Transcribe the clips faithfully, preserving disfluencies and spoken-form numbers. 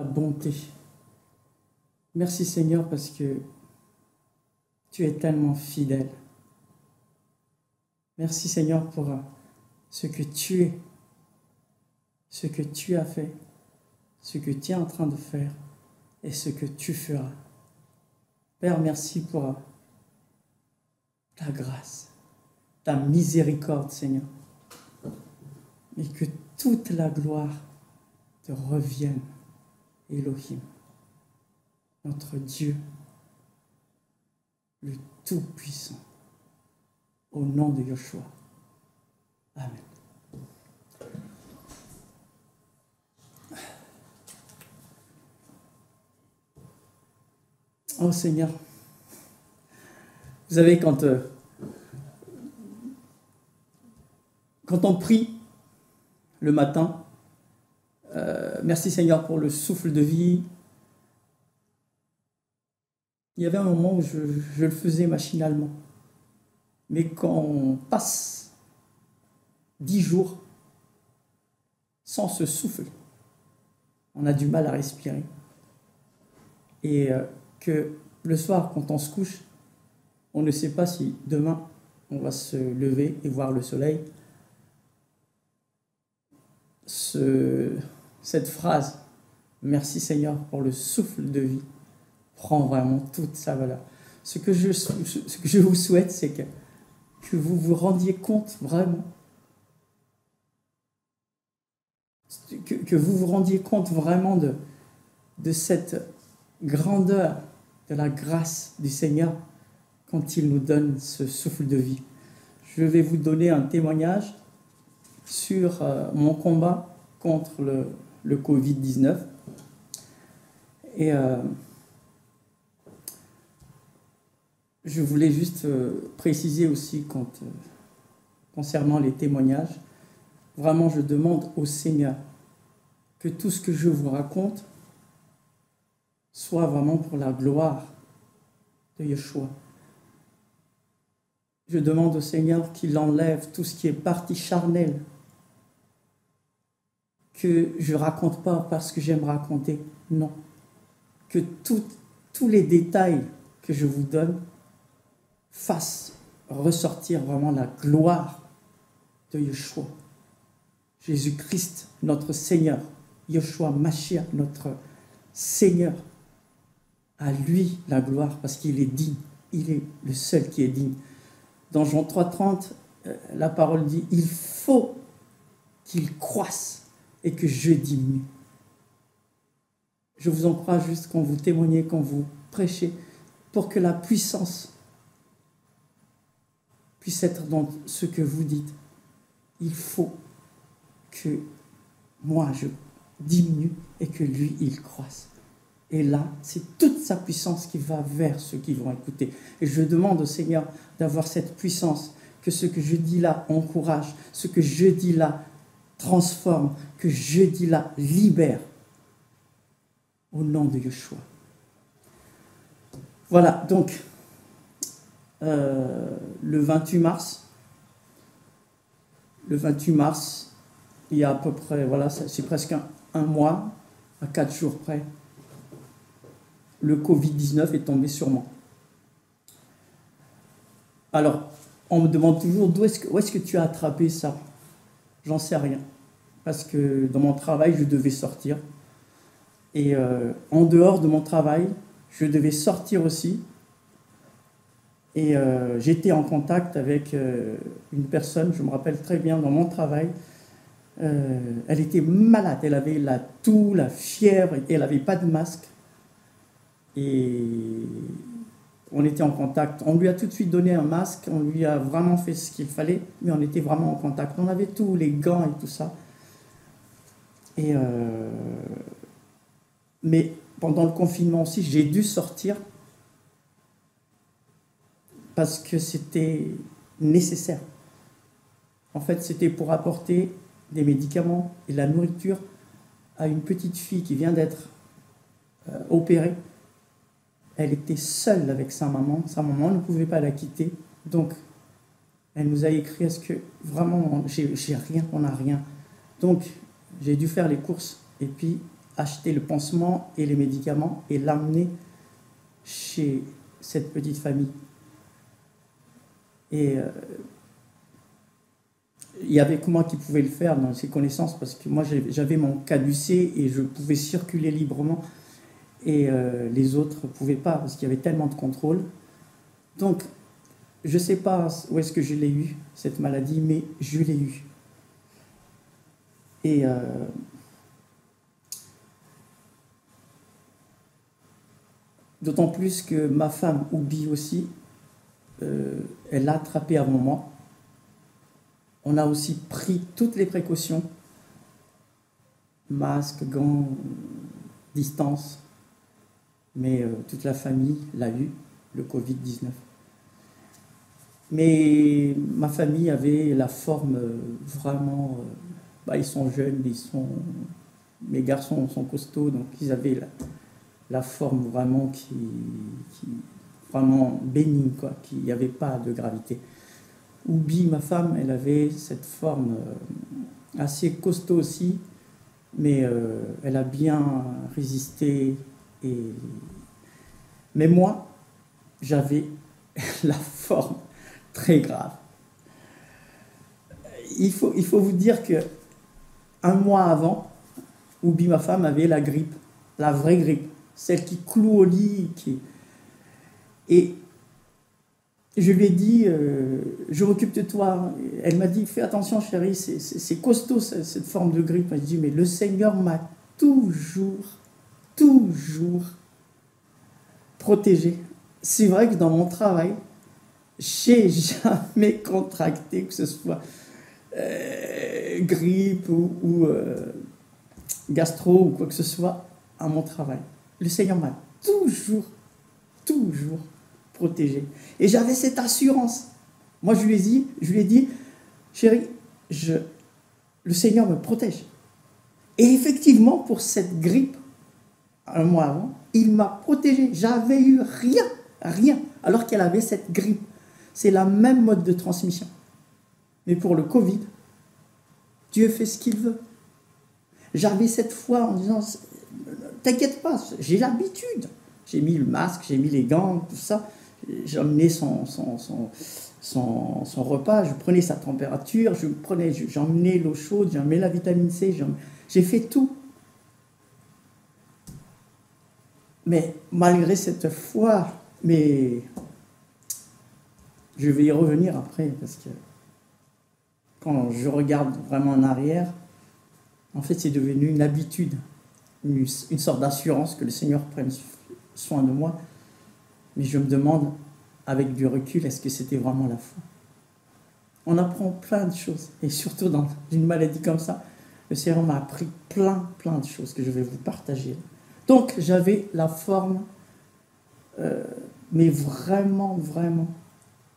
ta bonté. Merci Seigneur parce que tu es tellement fidèle. Merci Seigneur pour ce que tu es, ce que tu as fait, ce que tu es en train de faire et ce que tu feras. Père, merci pour ta grâce, ta miséricorde Seigneur. Et que toute la gloire te revienne, Elohim, notre Dieu, le Tout-Puissant, au nom de Yeshoua. Amen. Oh Seigneur, vous savez, quand, euh, quand on prie le matin, euh, merci Seigneur pour le souffle de vie. Il y avait un moment où je, je le faisais machinalement. Mais quand on passe dix jours sans ce souffle, on a du mal à respirer. Et euh, que le soir, quand on se couche, on ne sait pas si demain, on va se lever et voir le soleil. Ce, cette phrase, merci Seigneur pour le souffle de vie, prend vraiment toute sa valeur. Ce que je, ce que je vous souhaite, c'est que, que vous vous rendiez compte vraiment, que, que vous vous rendiez compte vraiment de, de cette grandeur, de la grâce du Seigneur quand il nous donne ce souffle de vie. Je vais vous donner un témoignage sur euh, mon combat contre le, le Covid dix-neuf. Et euh, je voulais juste euh, préciser aussi quand, euh, concernant les témoignages, vraiment je demande au Seigneur que tout ce que je vous raconte soit vraiment pour la gloire de Yeshua. Je demande au Seigneur qu'il enlève tout ce qui est partie charnelle, que je ne raconte pas parce que j'aime raconter, non. Que tout, tous les détails que je vous donne fassent ressortir vraiment la gloire de Yeshua. Jésus-Christ, notre Seigneur, Yeshua Mashiach, notre Seigneur, à lui la gloire parce qu'il est digne, il est le seul qui est digne. Dans Jean trois trente, la parole dit « Il faut qu'il croisse ». Et que je diminue. Je vous encourage juste quand vous témoignez, quand vous prêchez, pour que la puissance puisse être dans ce que vous dites. Il faut que moi je diminue et que lui il croisse. Et là, c'est toute sa puissance qui va vers ceux qui vont écouter. Et je demande au Seigneur d'avoir cette puissance, que ce que je dis là encourage, ce que je dis là transforme, que je dis là, libère, au nom de Yeshua. Voilà, donc, euh, le vingt-huit mars, le vingt-huit mars, il y a à peu près, voilà, c'est presque un, un mois, à quatre jours près, le Covid dix-neuf est tombé sur moi. Alors, on me demande toujours, d'où est-ce que, où est-ce que tu as attrapé ça? J'en sais rien, parce que dans mon travail, je devais sortir. Et euh, en dehors de mon travail, je devais sortir aussi. Et euh, j'étais en contact avec euh, une personne, je me rappelle très bien, dans mon travail. Euh, elle était malade, elle avait la toux, la fièvre, et elle n'avait pas de masque. Et on était en contact. On lui a tout de suite donné un masque, on lui a vraiment fait ce qu'il fallait, mais on était vraiment en contact. On avait tous les gants et tout ça. Et euh... Mais pendant le confinement aussi, j'ai dû sortir parce que c'était nécessaire. En fait, c'était pour apporter des médicaments et de la nourriture à une petite fille qui vient d'être opérée. Elle était seule avec sa maman. Sa maman ne pouvait pas la quitter. Donc, elle nous a écrit, est-ce que vraiment, j'ai rien, on n'a rien. Donc, j'ai dû faire les courses. Et puis, acheter le pansement et les médicaments et l'amener chez cette petite famille. Et euh, il y avait que moi qui pouvais le faire dans ces connaissances, parce que moi j'avais mon caducée et je pouvais circuler librement, et euh, les autres ne pouvaient pas parce qu'il y avait tellement de contrôle. Donc je ne sais pas où est-ce que je l'ai eu, cette maladie, mais je l'ai eu. Et euh, d'autant plus que ma femme, Oubi aussi, euh, elle l'a attrapée avant moi. On a aussi pris toutes les précautions, masque, gants, distance, mais euh, toute la famille l'a eu, le Covid dix-neuf. Mais ma famille avait la forme euh, vraiment... Euh, bah, ils sont jeunes, ils sont... mes garçons sont costauds, donc ils avaient la, la forme vraiment qui, qui... vraiment bénigne, quoi, qui n'y avait pas de gravité. Oubi, ma femme, elle avait cette forme assez costaud aussi, mais euh, elle a bien résisté. Et... Mais moi, j'avais la forme très grave. Il faut, il faut vous dire que un mois avant, Oubi, ma femme, avait la grippe, la vraie grippe, celle qui cloue au lit, qui... Et je lui ai dit, euh, je m'occupe de toi. Elle m'a dit, fais attention chérie, c'est costaud cette forme de grippe. Elle m'a dit, mais le Seigneur m'a toujours, toujours protégé. C'est vrai que dans mon travail, j'ai jamais contracté, que ce soit euh, grippe ou, ou euh, gastro ou quoi que ce soit, à mon travail. Le Seigneur m'a toujours, toujours protégé. Et j'avais cette assurance. Moi, je lui ai dit, je lui ai dit chérie, je, le Seigneur me protège. Et effectivement, pour cette grippe, un mois avant, il m'a protégé. J'avais eu rien, rien, alors qu'elle avait cette grippe. C'est la même mode de transmission. Mais pour le Covid, Dieu fait ce qu'il veut. J'avais cette foi en disant, t'inquiète pas, j'ai l'habitude. J'ai mis le masque, j'ai mis les gants, tout ça. J'emmenais son, son, son, son, son repas, je prenais sa température, je prenais, j'emmenais l'eau chaude, j'emmenais la vitamine C, j'ai fait tout. Mais malgré cette foi, mais je vais y revenir après, parce que quand je regarde vraiment en arrière, en fait c'est devenu une habitude, une, une sorte d'assurance que le Seigneur prenne soin de moi. Mais je me demande, avec du recul, est-ce que c'était vraiment la foi? On apprend plein de choses, et surtout dans une maladie comme ça. Le Seigneur m'a appris plein, plein de choses que je vais vous partager. Donc, j'avais la forme, euh, mais vraiment, vraiment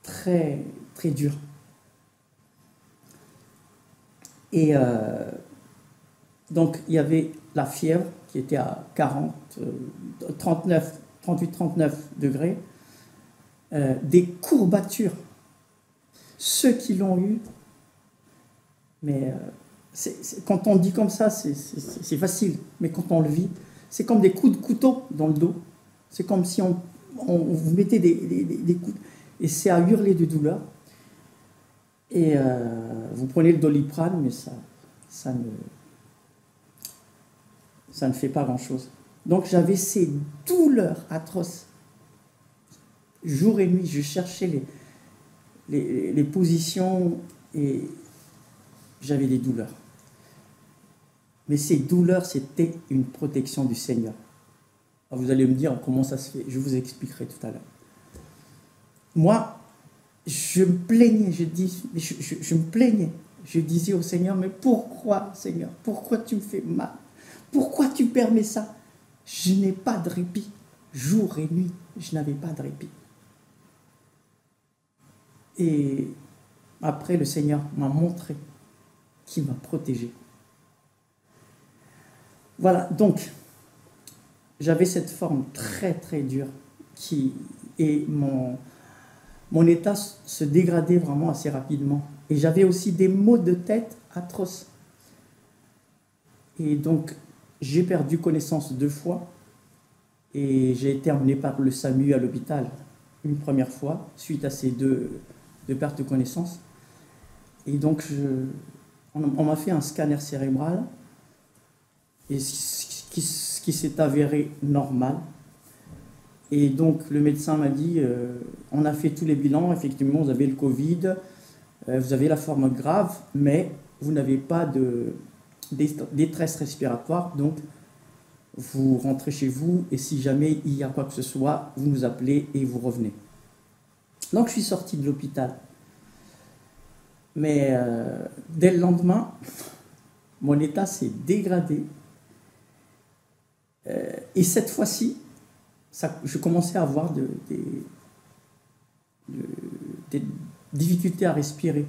très, très dure. Et euh, donc, il y avait la fièvre qui était à quarante, euh, trente-neuf, trente-huit trente-neuf degrés, euh, des courbatures. Ceux qui l'ont eu, mais euh, c'est, c'est, quand on dit comme ça, c'est facile, mais quand on le vit, c'est comme des coups de couteau dans le dos. C'est comme si on, on, on vous mettait des, des, des coups, et c'est à hurler de douleur. Et euh, vous prenez le Doliprane, mais ça, ça, ne, ça ne fait pas grand-chose. Donc j'avais ces douleurs atroces. Jour et nuit, je cherchais les, les, les positions et j'avais des douleurs. Mais ces douleurs, c'était une protection du Seigneur. Alors vous allez me dire comment ça se fait, je vous expliquerai tout à l'heure. Moi, je me plaignais, je, dis, je, je, je me plaignais. Je disais au Seigneur, mais pourquoi Seigneur, pourquoi tu me fais mal? Pourquoi tu permets ça? Je n'ai pas de répit. Jour et nuit, je n'avais pas de répit. Et après, le Seigneur m'a montré qu'il m'a protégé. Voilà, donc, j'avais cette forme très, très dure qui, et mon, mon état se dégradait vraiment assez rapidement. Et j'avais aussi des maux de tête atroces. Et donc, j'ai perdu connaissance deux fois et j'ai été emmené par le SAMU à l'hôpital une première fois, suite à ces deux, deux pertes de connaissance. Et donc, je, on, on m'a fait un scanner cérébral, et ce qui, qui s'est avéré normal. Et donc, le médecin m'a dit, euh, on a fait tous les bilans, effectivement, vous avez le Covid, euh, vous avez la forme grave, mais vous n'avez pas de détresse respiratoire, donc vous rentrez chez vous, et si jamais il y a quoi que ce soit, vous nous appelez et vous revenez. Donc, je suis sorti de l'hôpital. Mais euh, dès le lendemain, mon état s'est dégradé. Euh, et cette fois-ci, je commençais à avoir de, des, de, des difficultés à respirer.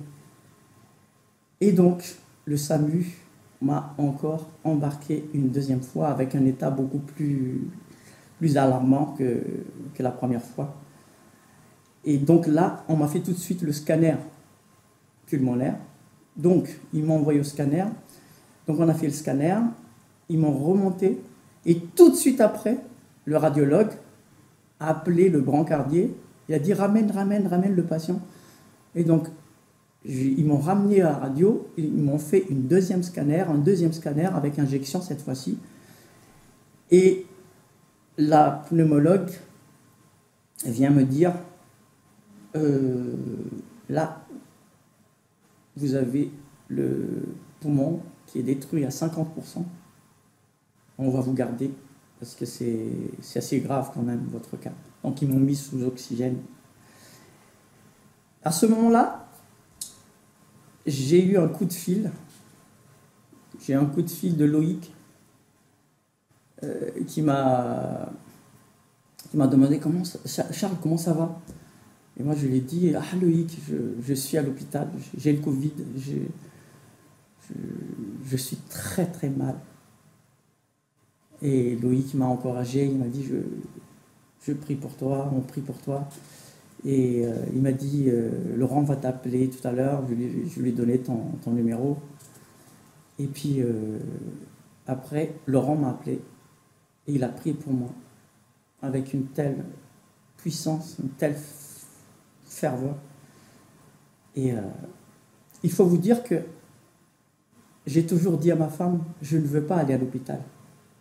Et donc, le SAMU m'a encore embarqué une deuxième fois avec un état beaucoup plus, plus alarmant que, que la première fois. Et donc là, on m'a fait tout de suite le scanner pulmonaire. Donc, ils m'ont envoyé au scanner. Donc, on a fait le scanner. Ils m'ont remonté. Et tout de suite après, le radiologue a appelé le brancardier. Il a dit « Ramène, ramène, ramène le patient ». Et donc, ils m'ont ramené à la radio. Ils m'ont fait une deuxième scanner, un deuxième scanner avec injection cette fois-ci. Et la pneumologue vient me dire euh, « Là, vous avez le poumon qui est détruit à cinquante pour cent. On va vous garder parce que c'est assez grave quand même, votre cas. » Donc, ils m'ont mis sous oxygène. À ce moment-là, j'ai eu un coup de fil. J'ai un coup de fil de Loïc euh, qui m'a demandé comment « Charles, comment ça va ?» Et moi, je lui ai dit « Ah, Loïc, je, je suis à l'hôpital, j'ai le Covid, je, je, je suis très, très mal. » Et Loïc m'a encouragé, il m'a dit je, « Je prie pour toi, on prie pour toi. » Et euh, il m'a dit euh, « Laurent va t'appeler tout à l'heure, je, je lui ai donné ton, ton numéro. » Et puis, euh, après, Laurent m'a appelé et il a prié pour moi avec une telle puissance, une telle ferveur. Et euh, il faut vous dire que j'ai toujours dit à ma femme, je ne veux pas aller à l'hôpital.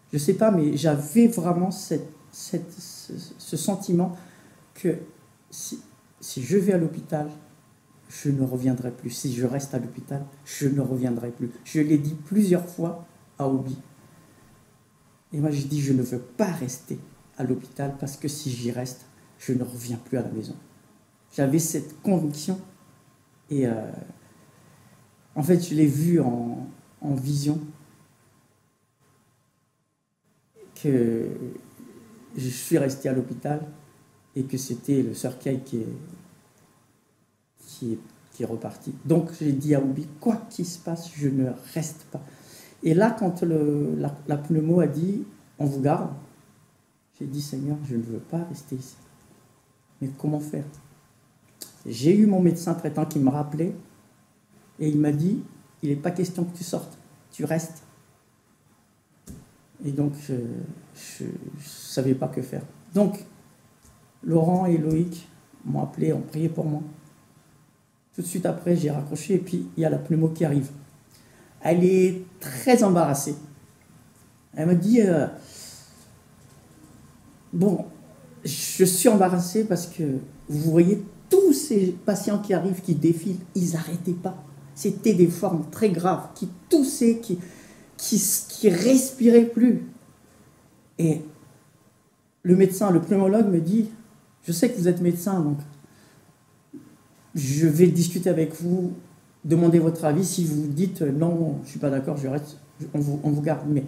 Je ne sais pas, mais j'avais vraiment cette, cette, ce, ce sentiment que si, si je vais à l'hôpital, je ne reviendrai plus. Si je reste à l'hôpital, je ne reviendrai plus. Je l'ai dit plusieurs fois à Oubi. Et moi, j'ai dit, je ne veux pas rester à l'hôpital parce que si j'y reste, je ne reviens plus à la maison. J'avais cette conviction et euh, en fait, je l'ai vu en, en vision que je suis resté à l'hôpital et que c'était le sœur Kay qui est, qui est, qui est reparti. Donc, j'ai dit à Oubi, quoi qu'il se passe, je ne reste pas. Et là, quand le, la, la pneumo a dit, on vous garde, j'ai dit, Seigneur, je ne veux pas rester ici. Mais comment faire ? J'ai eu mon médecin traitant qui me rappelait et il m'a dit, il n'est pas question que tu sortes, tu restes. Et donc, je ne savais pas que faire. Donc, Laurent et Loïc m'ont appelé, ont prié pour moi. Tout de suite après, j'ai raccroché et puis il y a la pneumo qui arrive. Elle est très embarrassée. Elle m'a dit, euh, bon, je suis embarrassée parce que vous voyez tous ces patients qui arrivent, qui défilent, ils n'arrêtaient pas. C'était des formes très graves, qui toussaient, qui, qui, qui respiraient plus. Et le médecin, le pneumologue me dit, je sais que vous êtes médecin, donc je vais discuter avec vous, demander votre avis. Si vous dites, non, je ne suis pas d'accord, je reste, on vous, on vous garde. Mais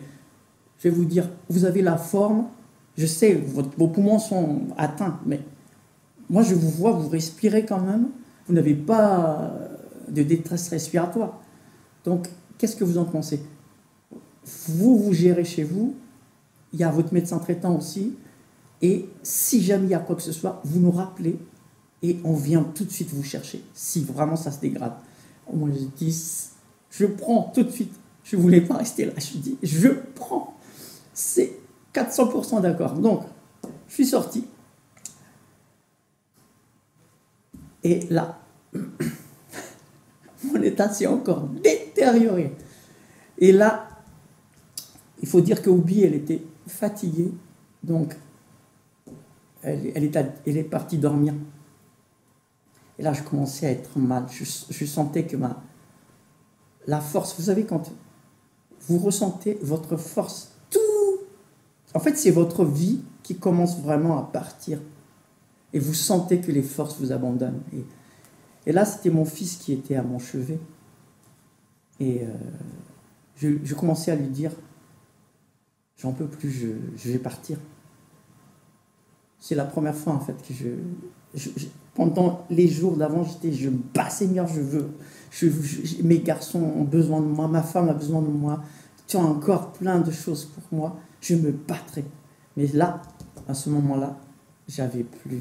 je vais vous dire, vous avez la forme, je sais, votre, vos poumons sont atteints, mais moi, je vous vois, vous respirez quand même. Vous n'avez pas de détresse respiratoire. Donc, qu'est-ce que vous en pensez? Vous, vous gérez chez vous. Il y a votre médecin traitant aussi. Et si jamais il y a quoi que ce soit, vous nous rappelez et on vient tout de suite vous chercher, si vraiment ça se dégrade. Moi, je dis, je prends tout de suite. Je ne voulais pas rester là. Je dis, je prends. c'est quatre cents pour cent d'accord. Donc, je suis sorti. Et là, mon état s'est encore détérioré. Et là, il faut dire que Oubi, elle était fatiguée. Donc, elle, elle, est, elle est partie dormir. Et là, je commençais à être mal. Je, je sentais que ma... La force, vous savez, quand vous ressentez votre force, tout... En fait, c'est votre vie qui commence vraiment à partir. Et vous sentez que les forces vous abandonnent. Et, et là, c'était mon fils qui était à mon chevet. Et euh, je, je commençais à lui dire, « J'en peux plus, je, je vais partir. » C'est la première fois, en fait, que je... je, je pendant les jours d'avant, j'étais, je me bats, Seigneur, je veux. Je, je, mes garçons ont besoin de moi, ma femme a besoin de moi. Tu as encore plein de choses pour moi. Je me battrai. Mais là, à ce moment-là, j'avais plus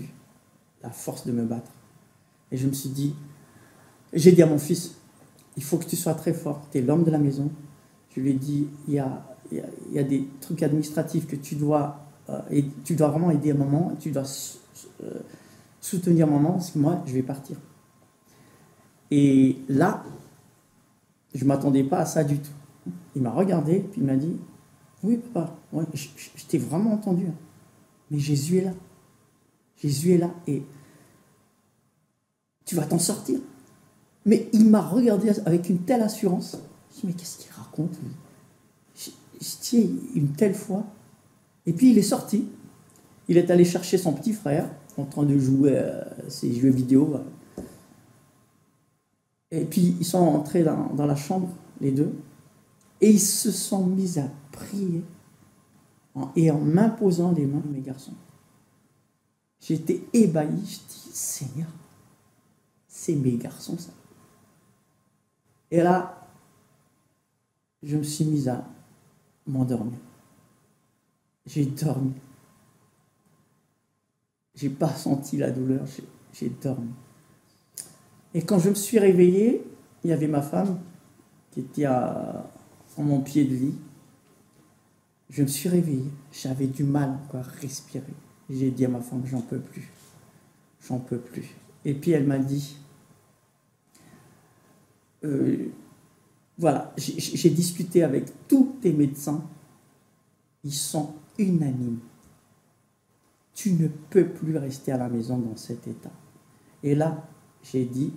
la force de me battre. Et je me suis dit, j'ai dit à mon fils, il faut que tu sois très fort. Tu es l'homme de la maison. Je lui ai dit, il y a, il y a, il y a des trucs administratifs que tu dois, euh, et tu dois vraiment aider maman. Tu dois... Euh, soutenir maman, parce que moi, je vais partir. Et là, je ne m'attendais pas à ça du tout. Il m'a regardé, puis il m'a dit, « Oui, papa, ouais, je, je, je t'ai vraiment entendu. Hein. Mais Jésus est là. Jésus est là, et tu vas t'en sortir. » Mais il m'a regardé avec une telle assurance. Je me suis dit, « Mais qu'est-ce qu'il raconte, lui ? » Je, je tiens une telle foi. Et puis, il est sorti. Il est allé chercher son petit frère, en train de jouer à ces jeux vidéo. Et puis, ils sont entrés dans, dans la chambre, les deux, et ils se sont mis à prier, en, et en m'imposant les mains, mes garçons. J'étais ébahi, je dis, Seigneur, c'est mes garçons, ça. Et là, je me suis mis à m'endormir. J'ai dormi. J'ai pas senti la douleur, j'ai dormi. Et quand je me suis réveillé, il y avait ma femme qui était à, à mon pied de lit. Je me suis réveillé, j'avais du mal encore à respirer. J'ai dit à ma femme, j'en peux plus, j'en peux plus. Et puis elle m'a dit, euh, voilà, j'ai discuté avec tous tes médecins, ils sont unanimes. Tu ne peux plus rester à la maison dans cet état. Et là, j'ai dit,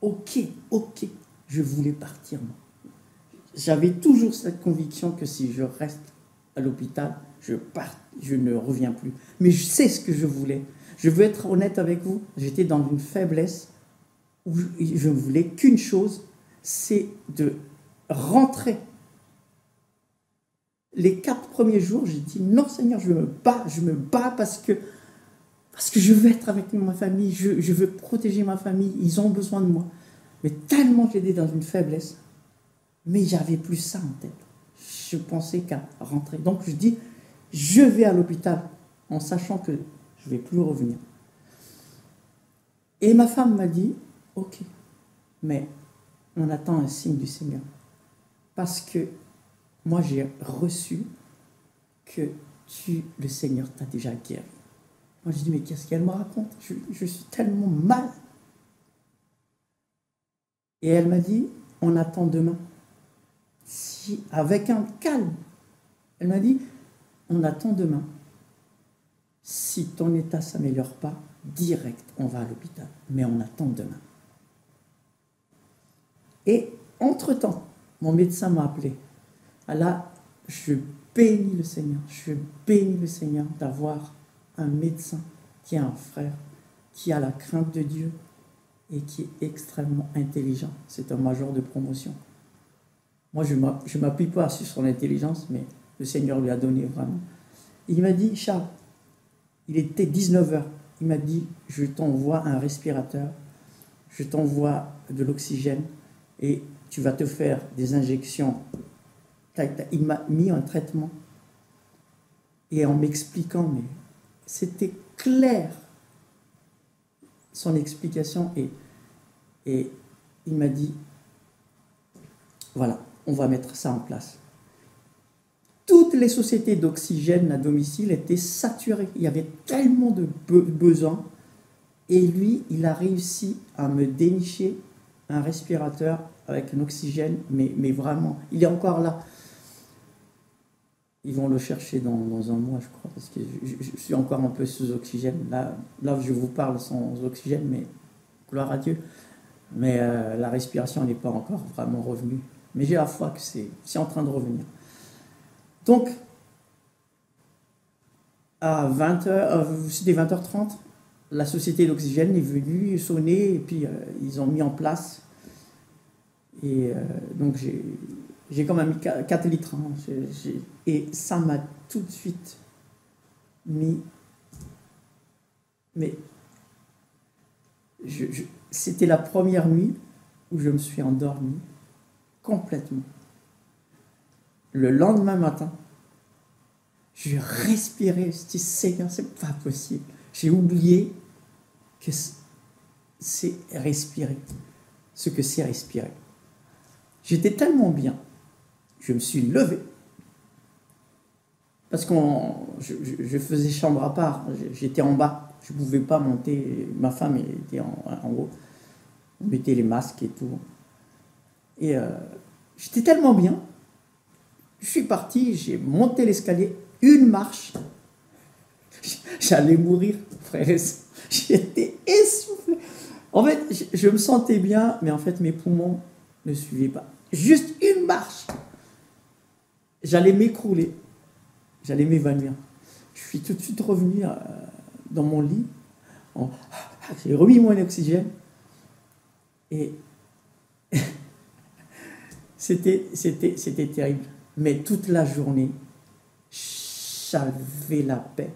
ok, ok, je voulais partir. J'avais toujours cette conviction que si je reste à l'hôpital, je pars, je ne reviens plus. Mais je sais ce que je voulais. Je veux être honnête avec vous, j'étais dans une faiblesse où je ne voulais qu'une chose, c'est de rentrer. Les quatre premiers jours, j'ai dit, non Seigneur, je me bats, je me bats parce que, parce que je veux être avec ma famille, je, je veux protéger ma famille, ils ont besoin de moi. Mais tellement que j'étais dans une faiblesse, mais j'avais plus ça en tête. Je pensais qu'à rentrer. Donc je dis, je vais à l'hôpital en sachant que je ne vais plus revenir. Et ma femme m'a dit, ok, mais on attend un signe du Seigneur. Parce que moi, j'ai reçu que tu, le Seigneur t'a déjà guéri. Moi, je dis, mais qu'est-ce qu'elle me raconte? je, je suis tellement mal. Et elle m'a dit, on attend demain. Si, avec un calme. Elle m'a dit, on attend demain. Si ton état ne s'améliore pas, direct, on va à l'hôpital. Mais on attend demain. Et entre-temps, mon médecin m'a appelé. Là, je bénis le Seigneur, je bénis le Seigneur d'avoir un médecin qui est un frère, qui a la crainte de Dieu et qui est extrêmement intelligent. C'est un major de promotion. Moi, je ne m'appuie pas sur son intelligence, mais le Seigneur lui a donné vraiment. Il m'a dit, Charles, il était dix-neuf heures, il m'a dit, je t'envoie un respirateur, je t'envoie de l'oxygène et tu vas te faire des injections. Il m'a mis un traitement et en m'expliquant, mais c'était clair son explication et, et il m'a dit, voilà, on va mettre ça en place. toutes les sociétés d'oxygène à domicile étaient saturées. Il y avait tellement de be- besoins. Et lui, il a réussi à me dénicher un respirateur avec un oxygène, mais, mais vraiment, il est encore là. Ils vont le chercher dans, dans un mois, je crois, parce que je, je, je suis encore un peu sous oxygène. Là, là, je vous parle sans oxygène, mais gloire à Dieu. Mais euh, la respiration n'est pas encore vraiment revenue. Mais j'ai la foi que c'est en train de revenir. Donc, à vingt heures, c'était vingt heures trente, la société d'oxygène est venue sonner, et puis euh, ils ont mis en place. Et euh, donc, j'ai... J'ai quand même mis quatre litres, hein, j ai, j ai, et ça m'a tout de suite mis, mais je, je, c'était la première nuit où je me suis endormi complètement. Le lendemain matin, je respirais, je me suis dit, Seigneur, c'est pas possible. J'ai oublié que c'est respirer, ce que c'est respirer. J'étais tellement bien. Je me suis levé. Parce que je, je, je faisais chambre à part. J'étais en bas. Je ne pouvais pas monter. Ma femme était en, en haut. On mettait les masques et tout. Et euh, j'étais tellement bien. Je suis parti. J'ai monté l'escalier. Une marche. J'allais mourir, frère. J'étais essoufflé. En fait, je, je me sentais bien. Mais en fait, mes poumons ne suivaient pas. Juste une marche. J'allais m'écrouler. J'allais m'évanouir. Je suis tout de suite revenu dans mon lit. J'ai remis mon oxygène. Et c'était terrible. Mais toute la journée, j'avais la paix.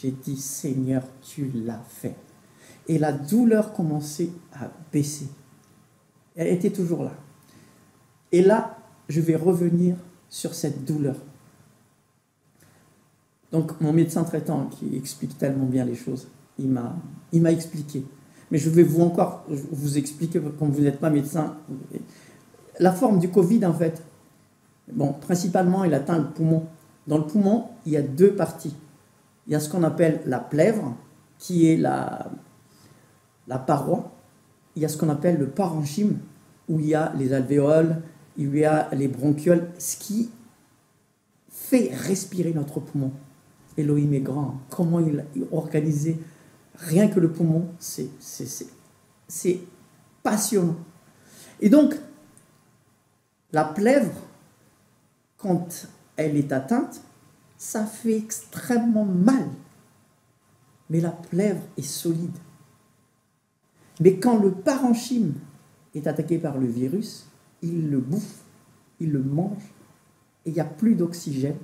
J'ai dit, Seigneur, tu l'as fait. Et la douleur commençait à baisser. Elle était toujours là. Et là, je vais revenir sur cette douleur. Donc, mon médecin traitant, qui explique tellement bien les choses, il m'a expliqué. Mais je vais vous encore vous expliquer, comme vous n'êtes pas médecin, la forme du Covid, en fait. Bon, principalement, il atteint le poumon. Dans le poumon, il y a deux parties. Il y a ce qu'on appelle la plèvre, qui est la, la paroi. Il y a ce qu'on appelle le parenchyme, où il y a les alvéoles, il y a les bronchioles, ce qui fait respirer notre poumon. Elohim est grand. Comment il a organisé rien que le poumon, c'est passionnant. Et donc, la plèvre, quand elle est atteinte, ça fait extrêmement mal. Mais la plèvre est solide. Mais quand le parenchyme est attaqué par le virus, il le bouffe, il le mange, et il n'y a plus d'oxygène.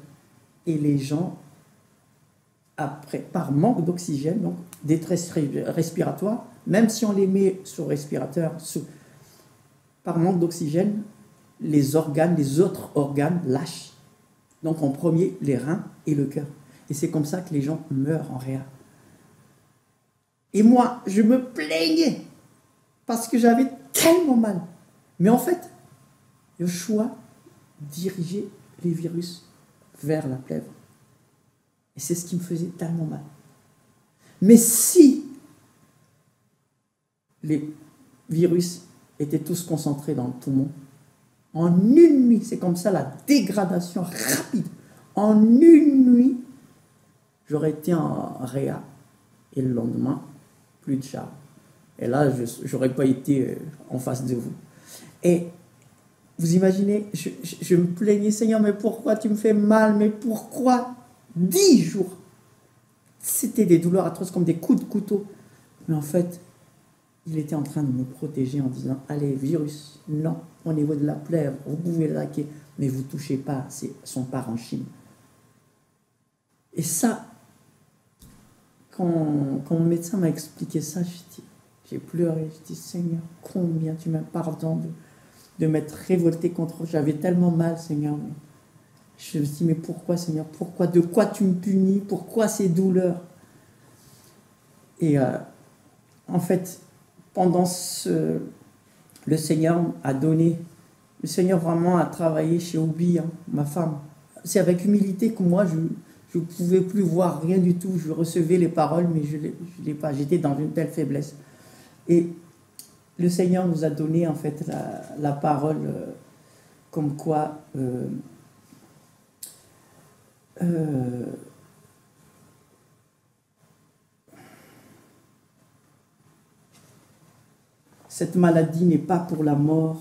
Et les gens, après, par manque d'oxygène, donc détresse respiratoire, même si on les met sous respirateur, sous, par manque d'oxygène, les organes, les autres organes lâchent. Donc en premier, les reins et le cœur. Et c'est comme ça que les gens meurent en réa. Et moi, je me plaignais parce que j'avais tellement mal. Mais en fait, Yeshoua dirigeait les virus vers la plèvre. Et c'est ce qui me faisait tellement mal. Mais si les virus étaient tous concentrés dans le poumon, en une nuit, c'est comme ça la dégradation rapide, en une nuit, j'aurais été en réa. Et le lendemain, plus de charme. Et là, je n'aurais pas été en face de vous. Et vous imaginez, je, je, je me plaignais, Seigneur, mais pourquoi tu me fais mal? Mais pourquoi? Dix jours. C'était des douleurs atroces comme des coups de couteau. Mais en fait, il était en train de me protéger en disant, allez, virus, non, au niveau de la plèvre, vous pouvez l'attaquer, mais vous ne touchez pas, c'est son parenchyme. Et ça, quand, quand mon médecin m'a expliqué ça, je dis, j'ai pleuré, je dis, Seigneur, combien tu me pardonnes de, de m'être révolté contre eux. J'avais tellement mal, Seigneur. Je me dis, mais pourquoi, Seigneur? Pourquoi? De quoi tu me punis? Pourquoi ces douleurs? Et euh, en fait, pendant ce... Le Seigneur a donné... Le Seigneur vraiment a travaillé chez Oubi, hein, ma femme. c'est avec humilité que moi, je ne pouvais plus voir rien du tout. Je recevais les paroles, mais je ne l'ai pas. J'étais dans une telle faiblesse. Et le Seigneur nous a donné, en fait, la, la parole euh, comme quoi... Euh, euh, cette maladie n'est pas pour la mort,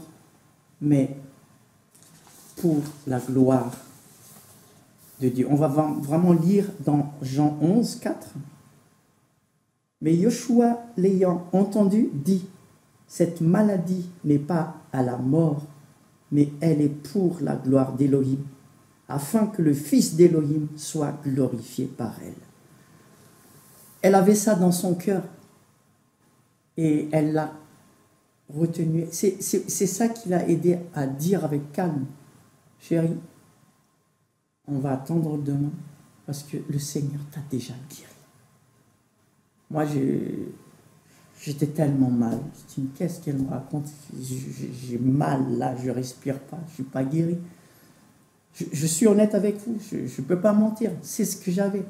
mais pour la gloire de Dieu. On va vraiment lire dans Jean onze, quatre. Mais Yeshoua, l'ayant entendu, dit, cette maladie n'est pas à la mort, mais elle est pour la gloire d'Élohim, afin que le Fils d'Élohim soit glorifié par elle. Elle avait ça dans son cœur et elle l'a retenu. C'est ça qui l'a aidé à dire avec calme, chérie, on va attendre demain parce que le Seigneur t'a déjà guéri. Moi, j'étais tellement mal. Je dis, qu'est-ce qu'elle me raconte? J'ai mal là, je ne respire pas, je ne suis pas guéri. Je, je suis honnête avec vous, je ne peux pas mentir. C'est ce que j'avais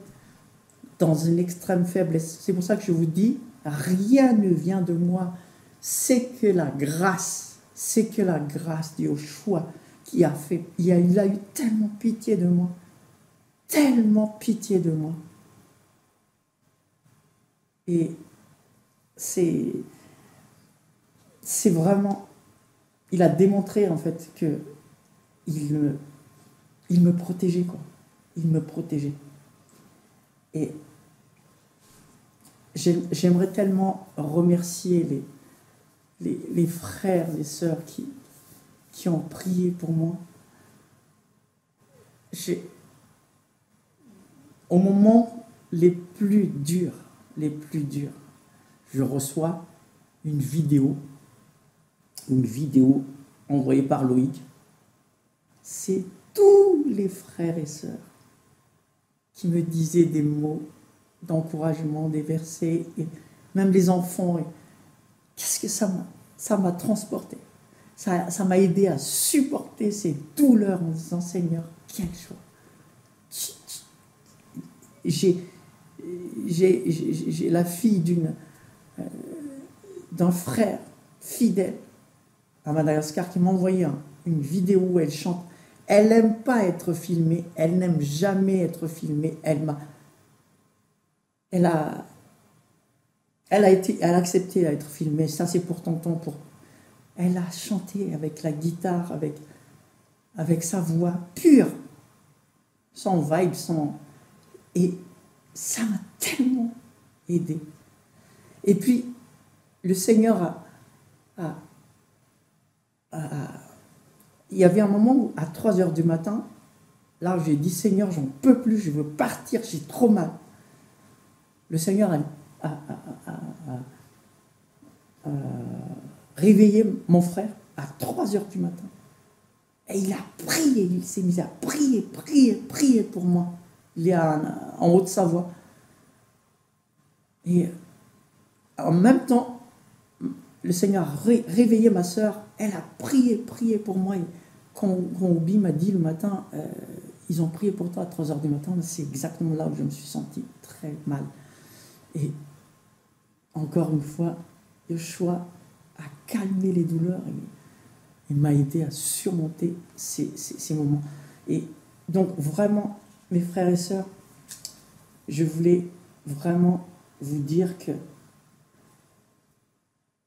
dans une extrême faiblesse. C'est pour ça que je vous dis, rien ne vient de moi. C'est que la grâce, c'est que la grâce de Yeshoua qui a fait, il a, il a eu tellement pitié de moi, tellement pitié de moi. Et c'est c'est vraiment, il a démontré en fait que il me, il me protégeait quoi, il me protégeait. Et j'aimerais tellement remercier les Les, les frères, les sœurs qui, qui ont prié pour moi. Au moment les plus durs, les plus durs, je reçois une vidéo, une vidéo envoyée par Loïc. C'est tous les frères et sœurs qui me disaient des mots d'encouragement, des versets, et même les enfants. Et, qu'est-ce que ça m'a, ça m'a transporté. Ça, ça m'a aidé à supporter ces douleurs en disant, Seigneur, quelle joie. J'ai, j'ai, j'ai, j'ai la fille d'une, euh, d'un frère fidèle à Madagascar qui m'a envoyé un, une vidéo où elle chante. Elle n'aime pas être filmée, elle n'aime jamais être filmée. Elle m'a... Elle a... Elle a, été, elle a accepté d'être filmée, ça c'est pour tonton. Pour... Elle a chanté avec la guitare, avec, avec sa voix pure, sans vibe, sans... Et ça m'a tellement aidé. Et puis, le Seigneur a, a, a, a... Il y avait un moment où, à trois heures du matin, là j'ai dit, Seigneur, j'en peux plus, je veux partir, j'ai trop mal. Le Seigneur a... À, à, à, à, à réveiller mon frère à trois heures du matin. Et il a prié, il s'est mis à prier, prier, prier pour moi. Il est en, en Haute-Savoie. Et en même temps, le Seigneur a ré, réveillé ma soeur. Elle a prié, prié pour moi. Et quand, quand Oubi m'a dit le matin, euh, ils ont prié pour toi à trois heures du matin, c'est exactement là où je me suis sentie très mal. Et encore une fois, Yeshoua a calmé les douleurs et, et m'a aidé à surmonter ces, ces, ces moments. Et donc vraiment, mes frères et sœurs, je voulais vraiment vous dire que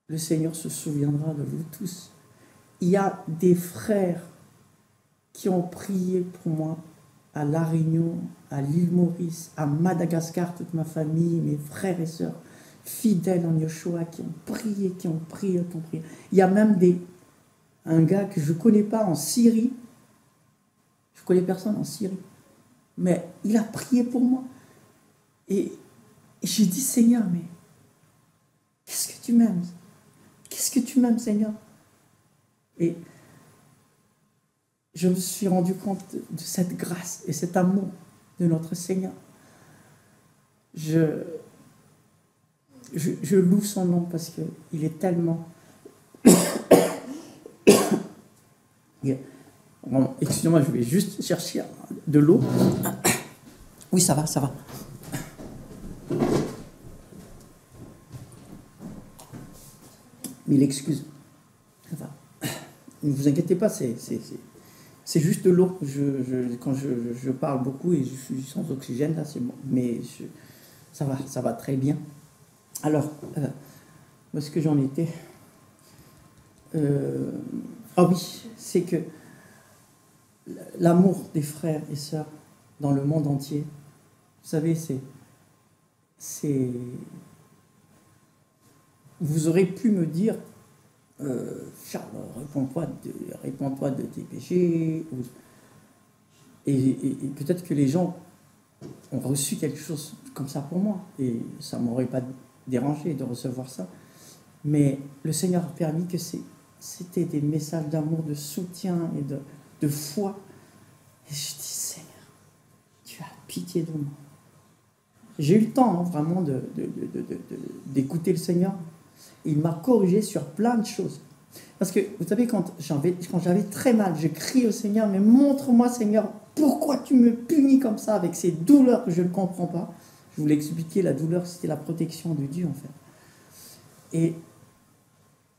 le Seigneur se souviendra de vous tous. Il y a des frères qui ont prié pour moi à La Réunion, à l'île Maurice, à Madagascar, toute ma famille, mes frères et sœurs fidèles en Yeshoua qui ont prié, qui ont prié, qui ont prié. Il y a même des, un gars que je ne connais pas en Syrie, je ne connais personne en Syrie, mais il a prié pour moi. Et, et j'ai dit, Seigneur, mais qu'est-ce que tu m'aimes? Qu'est-ce que tu m'aimes, Seigneur? Et je me suis rendu compte de cette grâce et cet amour de notre Seigneur. Je, je, je loue son nom parce qu'il est tellement... Bon, excusez-moi, je vais juste chercher de l'eau. Oui, ça va, ça va. Mille excuses. Ça va. Ne vous inquiétez pas, c'est juste de l'eau. Je, je, quand je, je parle beaucoup et je suis sans oxygène, là, c'est bon. Mais je, ça va, ça va très bien. Alors, euh, où est-ce que j'en étais? euh, Ah oui, c'est que l'amour des frères et sœurs dans le monde entier, vous savez, c'est... c'est... Vous aurez pu me dire, euh, Charles, réponds-toi de, réponds-toi de tes péchés. Ou... Et, et, et peut-être que les gens ont reçu quelque chose comme ça pour moi. Et ça ne m'aurait pas dérangé de recevoir ça. Mais le Seigneur a permis que c'était des messages d'amour, de soutien et de, de foi. Et je dis, Seigneur, tu as pitié de moi. J'ai eu le temps, hein, vraiment de, de, de, de, de, d'écouter le Seigneur. Il m'a corrigé sur plein de choses. Parce que, vous savez, quand j'avais, quand j'avais très mal, je crie au Seigneur, mais montre-moi, Seigneur, pourquoi tu me punis comme ça, avec ces douleurs que je ne comprends pas. Je vous l'ai expliqué, la douleur, c'était la protection de Dieu, en fait. Et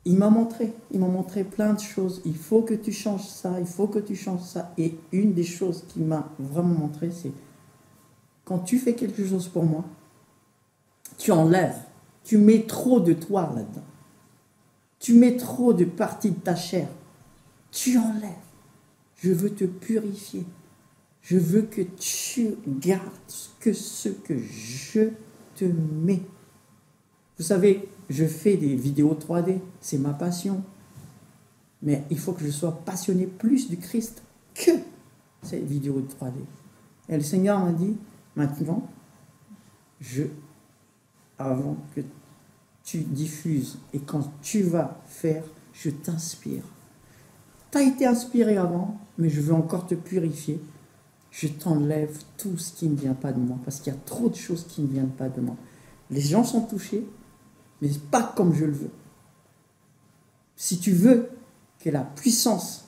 il m'a montré, il m'a montré plein de choses. Il faut que tu changes ça, il faut que tu changes ça. Et une des choses qu'il m'a vraiment montré, c'est quand tu fais quelque chose pour moi, tu enlèves. Tu mets trop de toi là-dedans. Tu mets trop de partie de ta chair. Tu enlèves. Je veux te purifier. Je veux que tu gardes que ce que je te mets. Vous savez, je fais des vidéos trois D. C'est ma passion. Mais il faut que je sois passionné plus du Christ que ces vidéos de trois D. Et le Seigneur m'a dit, maintenant, je... avant que tu diffuses et quand tu vas faire, je t'inspire. Tu as été inspiré avant, mais je veux encore te purifier. Je t'enlève tout ce qui ne vient pas de moi, parce qu'il y a trop de choses qui ne viennent pas de moi. Les gens sont touchés, mais pas comme je le veux. Si tu veux que la puissance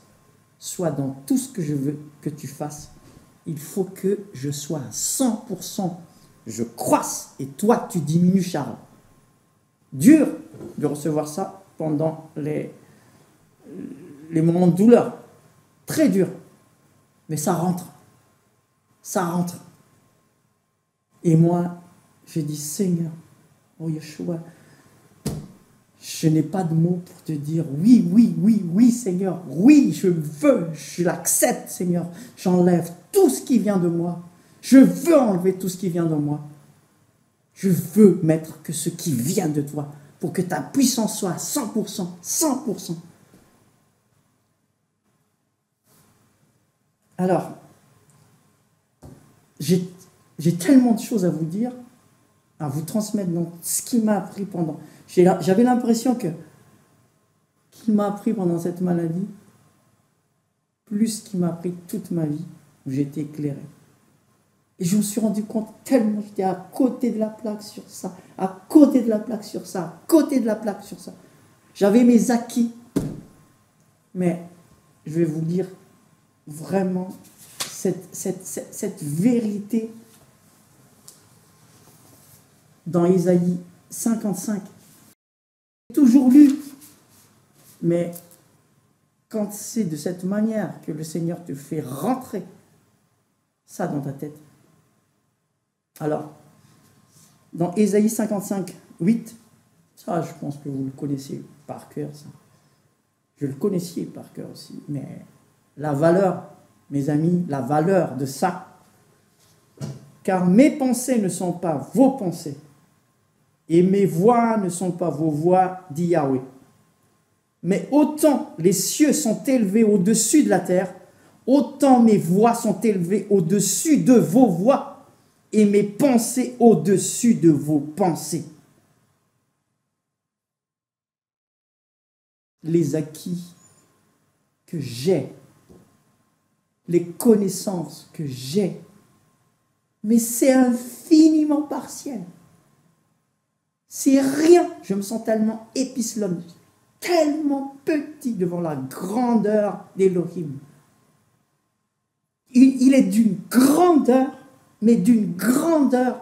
soit dans tout ce que je veux que tu fasses, il faut que je sois à cent pour cent. Je croisse et toi, tu diminues, Charles. Dur de recevoir ça pendant les, les moments de douleur. Très dur. Mais ça rentre. Ça rentre. Et moi, j'ai dit, Seigneur, oh Yeshoua, je n'ai pas de mots pour te dire oui, oui, oui, oui, Seigneur. Oui, je veux, je l'accepte, Seigneur. J'enlève tout ce qui vient de moi. Je veux enlever tout ce qui vient de moi. Je veux mettre que ce qui vient de toi pour que ta puissance soit à cent pour cent, cent pour cent. Alors, j'ai tellement de choses à vous dire, à vous transmettre dans ce qu'il m'a appris pendant... J'avais l'impression que qu'il m'a appris pendant cette maladie, plus qu'il m'a appris toute ma vie, où j'étais éclairé. Et je me suis rendu compte tellement, j'étais à côté de la plaque sur ça, à côté de la plaque sur ça, à côté de la plaque sur ça. J'avais mes acquis. Mais je vais vous dire vraiment cette, cette, cette, cette vérité dans Ésaïe cinquante-cinq. J'ai toujours lu, mais quand c'est de cette manière que le Seigneur te fait rentrer ça dans ta tête. Alors, dans Ésaïe cinquante-cinq, huit, ça je pense que vous le connaissez par cœur, ça. Je le connaissais par cœur aussi, mais la valeur, mes amis, la valeur de ça, car mes pensées ne sont pas vos pensées, et mes voix ne sont pas vos voix, dit Yahweh. Mais autant les cieux sont élevés au-dessus de la terre, autant mes voix sont élevées au-dessus de vos voix, et mes pensées au-dessus de vos pensées. Les acquis que j'ai, les connaissances que j'ai, mais c'est infiniment partiel. C'est rien. Je me sens tellement épistelome, tellement petit devant la grandeur d'Elohim. il, il est d'une grandeur, mais d'une grandeur.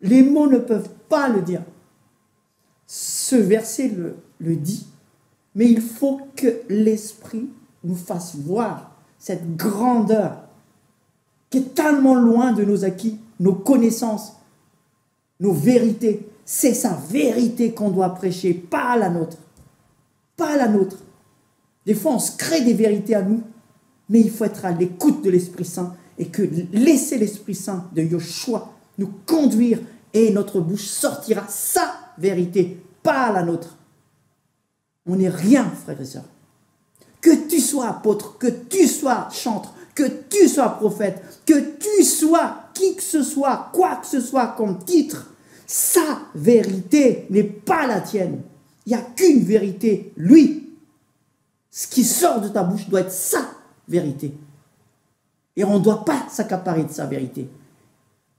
Les mots ne peuvent pas le dire. Ce verset le, le dit, mais il faut que l'Esprit nous fasse voir cette grandeur qui est tellement loin de nos acquis, nos connaissances, nos vérités. C'est sa vérité qu'on doit prêcher, pas la nôtre. Pas la nôtre. Des fois, on se crée des vérités à nous, mais il faut être à l'écoute de l'Esprit Saint et que laisser l'Esprit Saint de Yeshoua nous conduire et notre bouche sortira sa vérité, pas la nôtre. On n'est rien, frères et sœurs. Que tu sois apôtre, que tu sois chantre, que tu sois prophète, que tu sois qui que ce soit, quoi que ce soit comme titre, sa vérité n'est pas la tienne. Il n'y a qu'une vérité, lui. Ce qui sort de ta bouche doit être sa vérité. Et on ne doit pas s'accaparer de sa vérité.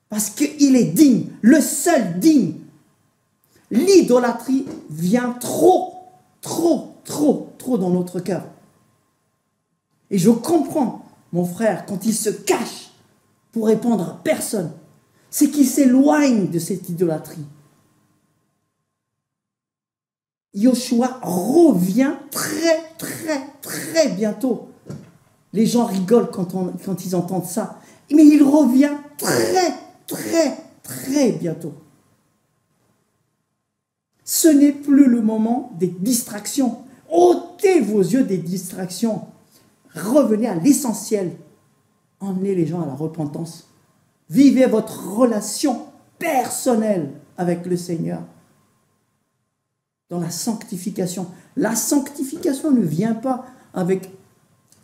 Parce qu'il est digne, le seul digne. L'idolâtrie vient trop, trop, trop, trop dans notre cœur. Et je comprends, mon frère, quand il se cache pour répondre à personne, c'est qu'il s'éloigne de cette idolâtrie. Yeshoua revient très, très, très bientôt. Les gens rigolent quand, on, quand ils entendent ça. Mais il revient très, très, très bientôt. Ce n'est plus le moment des distractions. Ôtez vos yeux des distractions. Revenez à l'essentiel. Emmenez les gens à la repentance. Vivez votre relation personnelle avec le Seigneur. Dans la sanctification. La sanctification ne vient pas avec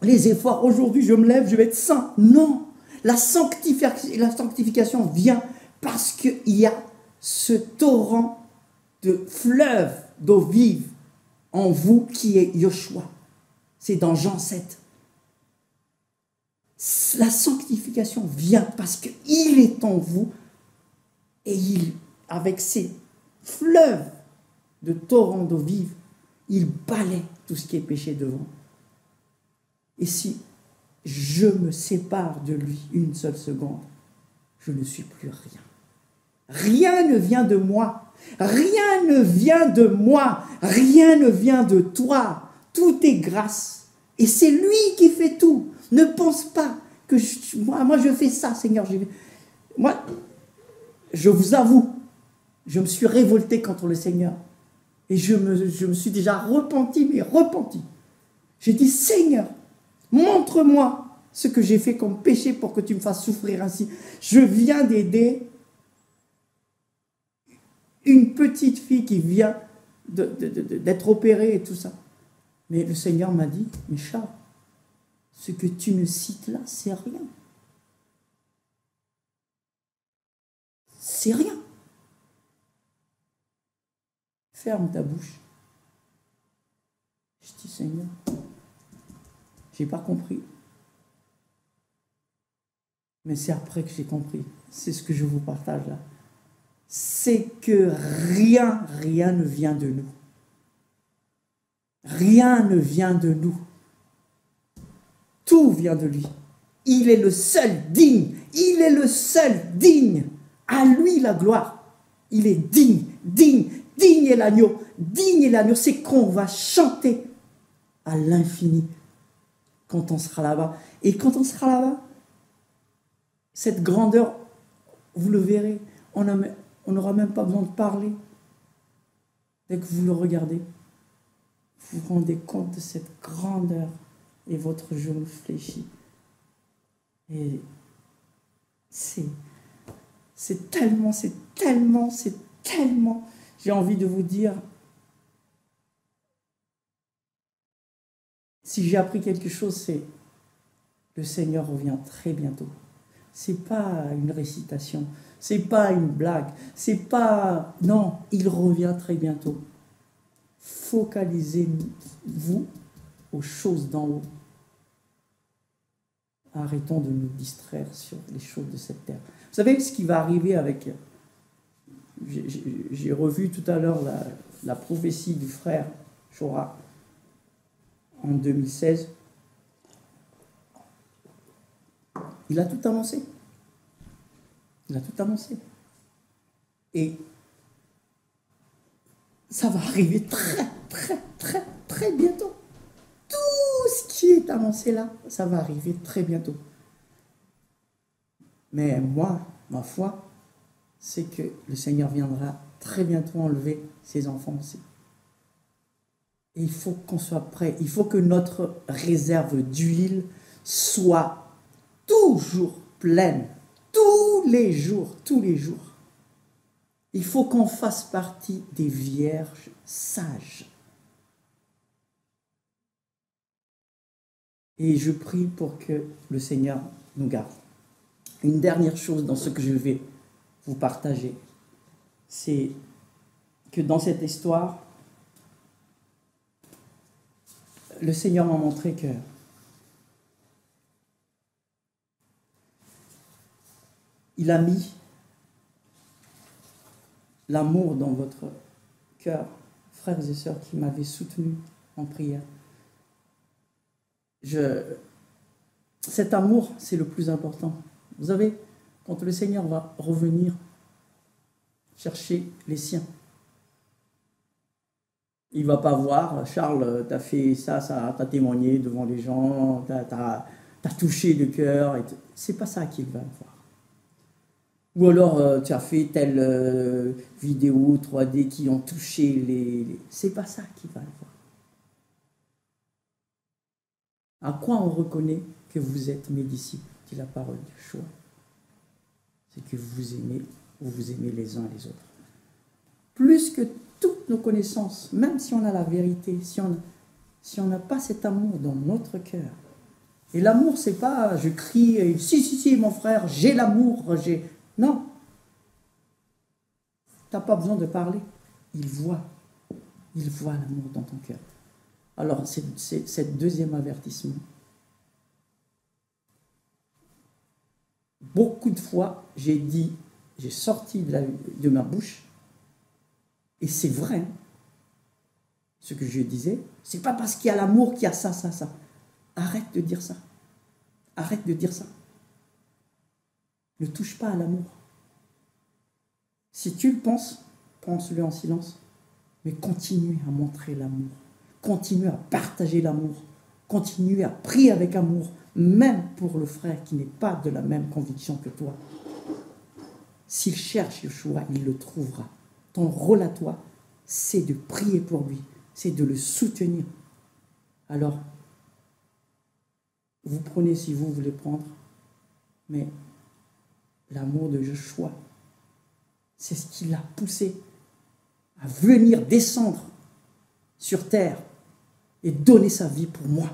les efforts. Aujourd'hui, je me lève, je vais être saint. Non. La sanctification, la sanctification vient parce qu'il y a ce torrent de fleuve d'eau vive en vous qui est Yeshoua. C'est dans Jean sept. La sanctification vient parce qu'il est en vous et il, avec ses fleuves de torrents d'eau vive, il balaie tout ce qui est péché devant. Et si je me sépare de lui une seule seconde, je ne suis plus rien. Rien ne vient de moi. Rien ne vient de moi. Rien ne vient de toi. Tout est grâce. Et c'est lui qui fait tout. Ne pense pas que je, moi, moi je fais ça, Seigneur. Je, moi, je vous avoue, je me suis révolté contre le Seigneur. Et je me, je me suis déjà repenti, mais repenti. J'ai dit, Seigneur, montre-moi ce que j'ai fait comme péché pour que tu me fasses souffrir ainsi. Je viens d'aider une petite fille qui vient d'être opérée et tout ça. Mais le Seigneur m'a dit, mais Charles, ce que tu me cites là, c'est rien. C'est rien. Ferme ta bouche. Je dis, Seigneur, j'ai pas compris. Mais c'est après que j'ai compris. C'est ce que je vous partage là. C'est que rien, rien ne vient de nous. Rien ne vient de nous. Tout vient de lui. Il est le seul digne. Il est le seul digne. À lui la gloire. Il est digne, digne, digne est l'agneau. Digne est l'agneau. C'est qu'on va chanter à l'infini. Quand on sera là-bas. Et quand on sera là-bas, cette grandeur, vous le verrez, on n'aura même pas besoin de parler. Dès que vous le regardez, vous vous rendez compte de cette grandeur et votre genou fléchit. Et c'est c'est tellement, c'est tellement, c'est tellement, j'ai envie de vous dire, si j'ai appris quelque chose, c'est le Seigneur revient très bientôt. C'est pas une récitation, c'est pas une blague, c'est pas... Non, il revient très bientôt. Focalisez-vous aux choses d'en haut. Arrêtons de nous distraire sur les choses de cette terre. Vous savez ce qui va arriver avec... J'ai revu tout à l'heure la, la prophétie du frère Shora en deux mille seize. Il a tout annoncé. Il a tout annoncé. Et ça va arriver très, très, très, très bientôt. Tout ce qui est annoncé là, ça va arriver très bientôt. Mais moi, ma foi, c'est que le Seigneur viendra très bientôt enlever ses enfants aussi. Et il faut qu'on soit prêt. Il faut que notre réserve d'huile soit toujours pleine. Tous les jours, tous les jours. Il faut qu'on fasse partie des vierges sages. Et je prie pour que le Seigneur nous garde. Une dernière chose dans ce que je vais vous partager, c'est que dans cette histoire, le Seigneur m'a montré que il a mis l'amour dans votre cœur, frères et sœurs qui m'avaient soutenu en prière. Je, cet amour, c'est le plus important. Vous savez, quand le Seigneur va revenir chercher les siens, il ne va pas voir, Charles, tu as fait ça, ça, tu as témoigné devant les gens, tu as, as, as touché le cœur. Ce n'est pas ça qu'il va voir. Ou alors, euh, tu as fait telle euh, vidéo trois D qui ont touché les... les... Ce n'est pas ça qu'il va le voir. À quoi on reconnaît que vous êtes mes disciples, dit la parole de Yeshoua. C'est que vous aimez ou vous aimez les uns les autres. Plus que toutes nos connaissances, même si on a la vérité, si on si on n'a pas cet amour dans notre cœur. Et l'amour, c'est pas je crie, si, si, si, mon frère, j'ai l'amour, j'ai... Non. Tu n'as pas besoin de parler. Il voit. Il voit l'amour dans ton cœur. Alors, c'est ce deuxième avertissement. Beaucoup de fois, j'ai dit, j'ai sorti de, la, de ma bouche, et c'est vrai, hein, ce que je disais, c'est pas parce qu'il y a l'amour qu'il y a ça, ça, ça. Arrête de dire ça. Arrête de dire ça. Ne touche pas à l'amour. Si tu le penses, pense-le en silence, mais continue à montrer l'amour. Continuez à partager l'amour, continuez à prier avec amour, même pour le frère qui n'est pas de la même conviction que toi. S'il cherche Yeshoua, il le trouvera. Ton rôle à toi, c'est de prier pour lui, c'est de le soutenir. Alors, vous prenez si vous voulez prendre, mais l'amour de Yeshoua, c'est ce qui l'a poussé à venir descendre sur terre, et donner sa vie pour moi.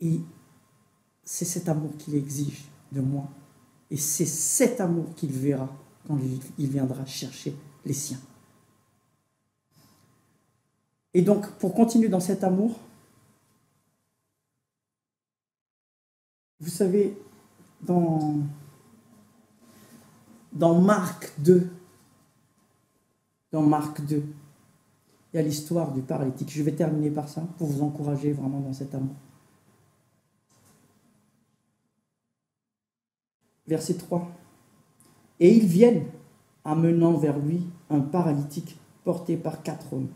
Et c'est cet amour qu'il exige de moi. Et c'est cet amour qu'il verra quand il viendra chercher les siens. Et donc, pour continuer dans cet amour, vous savez, dans, dans Marc deux, dans Marc deux, il y a l'histoire du paralytique. Je vais terminer par ça pour vous encourager vraiment dans cet amour. Verset trois. Et ils viennent, amenant vers lui un paralytique porté par quatre hommes.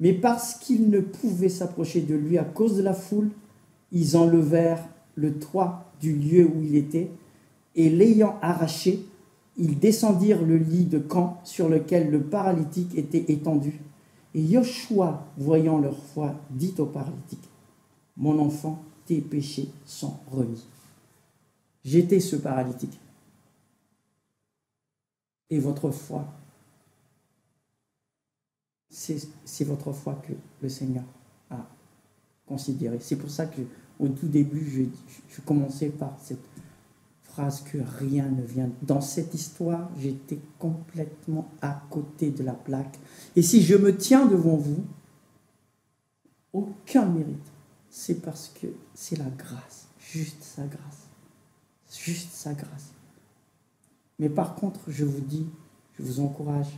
Mais parce qu'ils ne pouvaient s'approcher de lui à cause de la foule, ils enlevèrent le toit du lieu où il était et l'ayant arraché, ils descendirent le lit de camp sur lequel le paralytique était étendu. Et Yeshoua, voyant leur foi, dit au paralytique, « Mon enfant, tes péchés sont remis. » J'étais ce paralytique. Et votre foi, c'est votre foi que le Seigneur a considérée. C'est pour ça qu'au tout début, je, je commençais par cette... phrase que rien ne vient. Dans cette histoire, j'étais complètement à côté de la plaque. Et si je me tiens devant vous, aucun mérite. C'est parce que c'est la grâce, juste sa grâce, juste sa grâce. Mais par contre, je vous dis, je vous encourage,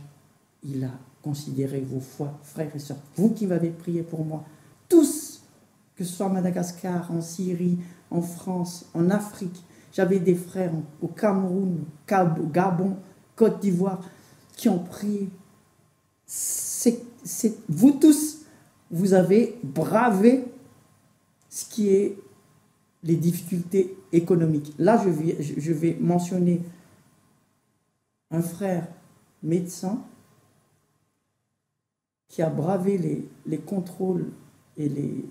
il a considéré vos foi, frères et sœurs, vous qui m'avez prié pour moi, tous, que ce soit à Madagascar, en Syrie, en France, en Afrique. J'avais des frères au Cameroun, au Gabon, Côte d'Ivoire, qui ont prié. C'est, c'est, vous tous, vous avez bravé ce qui est les difficultés économiques. Là, je vais, je vais mentionner un frère médecin qui a bravé les, les contrôles et les,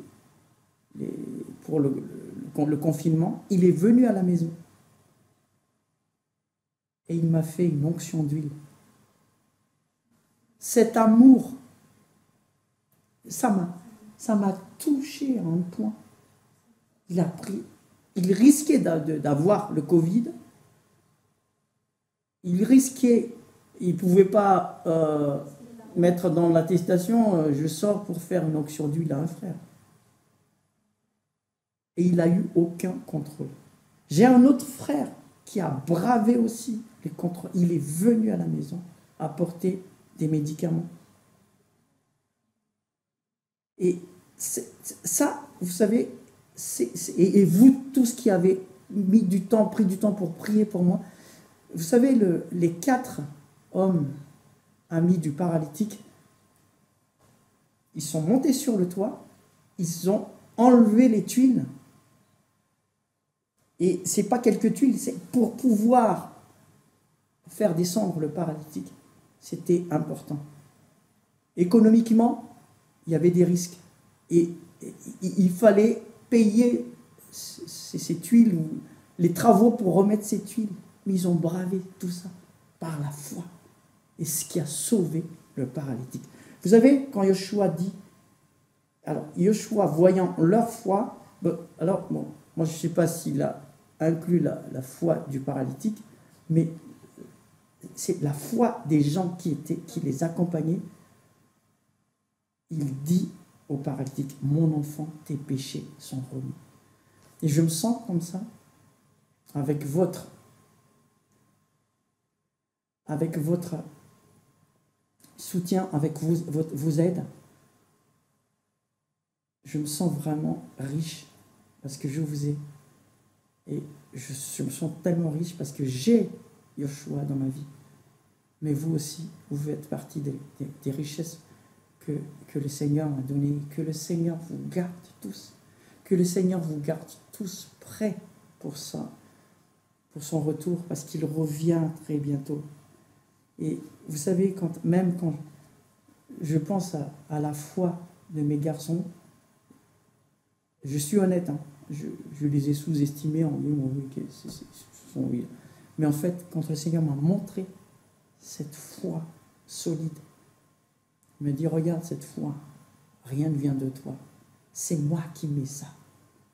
les, pour le, le, le confinement. Il est venu à la maison et il m'a fait une onction d'huile. Cet amour, ça m'a ça m'a touché à un point. Il a pris, il risquait d'avoir le Covid, il risquait, il ne pouvait pas euh, mettre dans l'attestation, euh, je sors pour faire une onction d'huile à un frère. Et il n'a eu aucun contrôle. J'ai un autre frère qui a bravé aussi les contrôles. Il est venu à la maison apporter des médicaments. Et ça, vous savez, c'est, c'est, et vous tous qui avez mis du temps, pris du temps pour prier pour moi, vous savez, le, les quatre hommes amis du paralytique, ils sont montés sur le toit, ils ont enlevé les tuiles, et c'est pas quelques tuiles, c'est pour pouvoir faire descendre le paralytique. C'était important. Économiquement, il y avait des risques. Et il fallait payer ces tuiles, ou les travaux pour remettre ces tuiles. Mais ils ont bravé tout ça par la foi. Et ce qui a sauvé le paralytique. Vous savez, quand Yeshoua dit, alors Yeshoua voyant leur foi, ben, alors bon, moi je ne sais pas s'il a inclus la, la foi du paralytique, mais c'est la foi des gens qui, étaient, qui les accompagnaient. Il dit au paralytique, mon enfant, tes péchés sont remis. Et je me sens comme ça, avec votre, avec votre soutien, avec vos, votre, vos aides. Je me sens vraiment riche parce que je vous ai. Et je, je me sens tellement riche parce que j'ai Yeshoua dans ma vie. Mais vous aussi, vous faites partie des, des, des richesses que, que le Seigneur m'a données. Que le Seigneur vous garde tous. Que le Seigneur vous garde tous prêts pour ça, pour son retour, parce qu'il revient très bientôt. Et vous savez, quand, même quand je pense à, à la foi de mes garçons, je suis honnête, hein, je, je les ai sous-estimés en disant oui, que c'est, c'est, ce sont oui. Mais en fait, quand le Seigneur m'a montré cette foi solide, il me dit, regarde cette foi, rien ne vient de toi. C'est moi qui mets ça.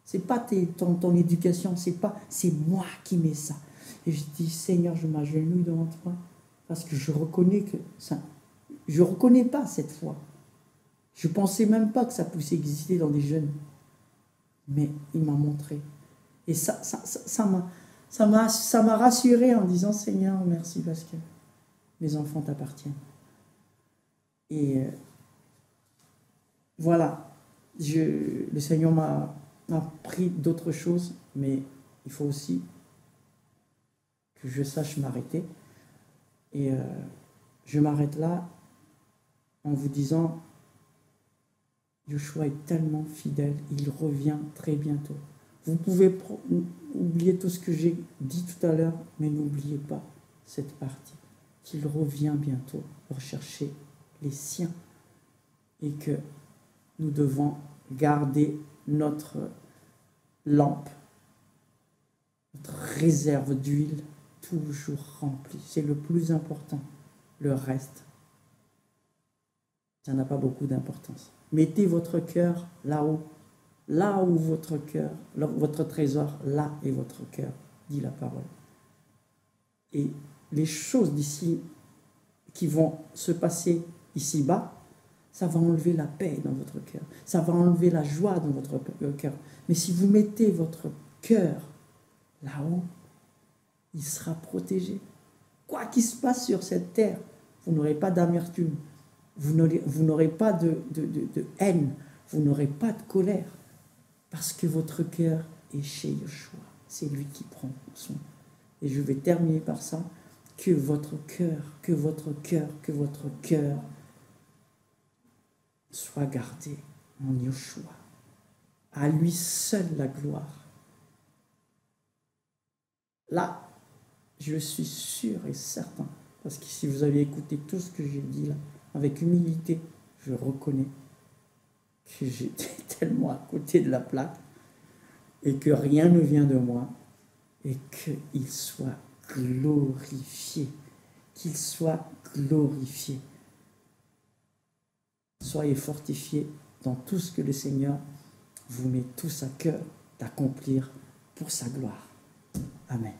C'est pas tes, ton, ton éducation, c'est pas, c'est moi qui mets ça. Et je dis, Seigneur, je m'agenouille devant toi, parce que je reconnais que ça, je reconnais pas cette foi. Je pensais même pas que ça puisse exister dans des jeunes. Mais il m'a montré. Et ça, ça, ça, ça m'a... Ça m'a, ça m'a rassuré en disant, Seigneur, merci parce que mes enfants t'appartiennent. Et euh, voilà, je, le Seigneur m'a appris d'autres choses, mais il faut aussi que je sache m'arrêter. Et euh, je m'arrête là en vous disant, Yeshoua est tellement fidèle, il revient très bientôt. Vous pouvez oublier tout ce que j'ai dit tout à l'heure, mais n'oubliez pas cette partie, qu'il revient bientôt pour chercher les siens et que nous devons garder notre lampe, notre réserve d'huile toujours remplie. C'est le plus important. Le reste, ça n'a pas beaucoup d'importance. Mettez votre cœur là-haut. Là où votre cœur, votre trésor, là est votre cœur, dit la parole. Et les choses d'ici, qui vont se passer ici-bas, ça va enlever la paix dans votre cœur, ça va enlever la joie dans votre cœur. Mais si vous mettez votre cœur là-haut, il sera protégé. Quoi qu'il se passe sur cette terre, vous n'aurez pas d'amertume, vous n'aurez, vous n'aurez pas de, de, de, de haine, vous n'aurez pas de colère. parce que votre cœur est chez Yeshua. C'est lui qui prend soin. Et je vais terminer par ça. Que votre cœur, que votre cœur, que votre cœur soit gardé en Yeshua. À lui seul la gloire. Là, je suis sûr et certain, parce que si vous avez écouté tout ce que j'ai dit là, avec humilité, je reconnais que j'étais tellement à côté de la plaque et que rien ne vient de moi et qu'il soit glorifié, qu'il soit glorifié. Soyez fortifiés dans tout ce que le Seigneur vous met tous à cœur d'accomplir pour sa gloire. Amen.